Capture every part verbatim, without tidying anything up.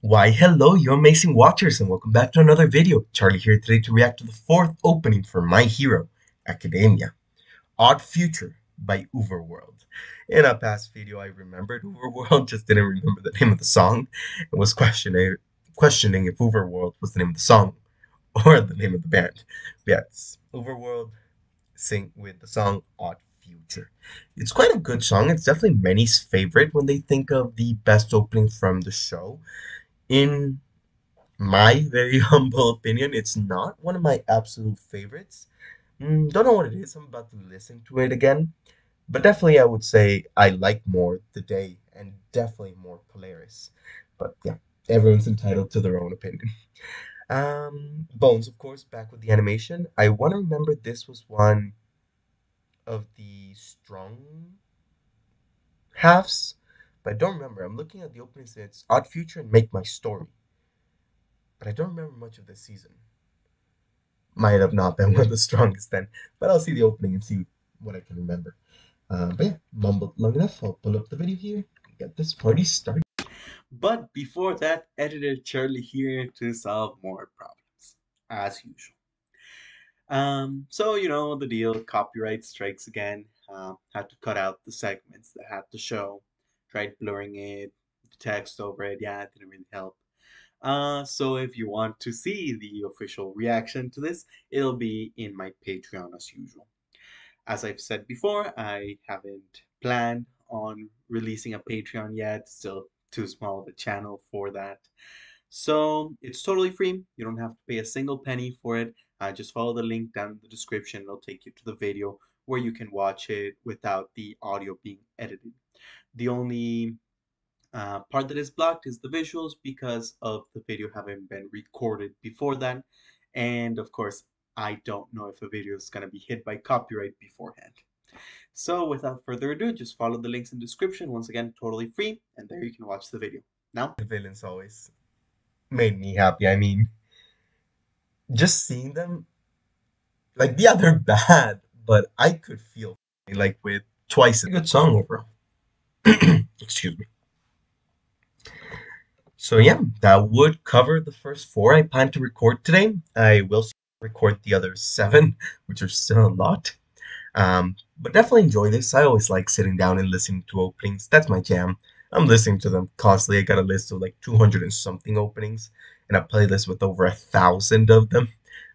Why hello, you amazing watchers, and welcome back to another video. Charlie here today to react to the fourth opening for My Hero Academia, Odd Future by UVERworld. In a past video I remembered UVERworld, just didn't remember the name of the song, and was questioning, questioning if UVERworld was the name of the song or the name of the band. Yes, UVERworld sing with the song Odd Future. It's quite a good song. It's definitely many's favorite when they think of the best opening from the show. In my very humble opinion, it's not one of my absolute favorites. Mm, don't know what it is. I'm about to listen to it again. But definitely I would say I like more The Day and definitely more Polaris. But yeah, everyone's entitled to their own opinion. Um, Bones, of course, back with the animation. I want to remember this was one of the strong halves, but I don't remember. I'm looking at the opening, it's Odd Future and Make My Story, but I don't remember much of this season. Might have not been one of the strongest then, but I'll see the opening and see what I can remember. Uh, but yeah, mumbled long enough. I'll pull up the video here and get this party started. But before that, editor Charlie here to solve more problems, as usual. Um, so, you know, the deal, copyright strikes again, uh, had to cut out the segments that had to show, tried blurring it, the text over it, yeah, it didn't really help. Uh, so if you want to see the official reaction to this, it'll be in my Patreon as usual. As I've said before, I haven't planned on releasing a Patreon yet, still too small of a channel for that. So it's totally free, you don't have to pay a single penny for it. Uh, just follow the link down in the description. It'll take you to the video where you can watch it without the audio being edited. The only uh, part that is blocked is the visuals because of the video having been recorded before that. And of course, I don't know if a video is going to be hit by copyright beforehand. So without further ado, just follow the links in the description. Once again, totally free. And there you can watch the video. Now, the villains always made me happy. I mean, just seeing them, like, yeah, they're bad, but I could feel like with twice a good song overall. Excuse me. So yeah, that would cover the first four I plan to record today. I will record the other seven, which are still a lot. Um, but definitely enjoy this. I always like sitting down and listening to openings. That's my jam. I'm listening to them constantly. I got a list of like two hundred and something openings and a playlist with over a thousand of them.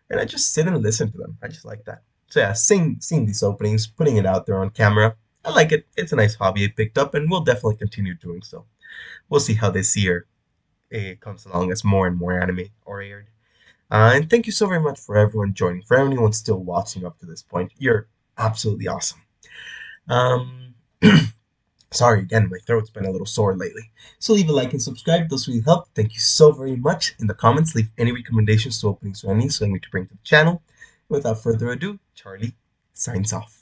And I just sit and listen to them. I just like that. So yeah, seeing, seeing these openings, putting it out there on camera, I like it. It's a nice hobby I picked up and we'll definitely continue doing so. We'll see how this year it comes along as more and more anime are aired. Uh, and thank you so very much for everyone joining. For anyone still watching up to this point, you're absolutely awesome. Um... Sorry again, my throat's been a little sore lately. So leave a like and subscribe, those really help. Thank you so very much. In the comments, leave any recommendations to openings or endings so I need to bring to the channel. Without further ado, Charlie signs off.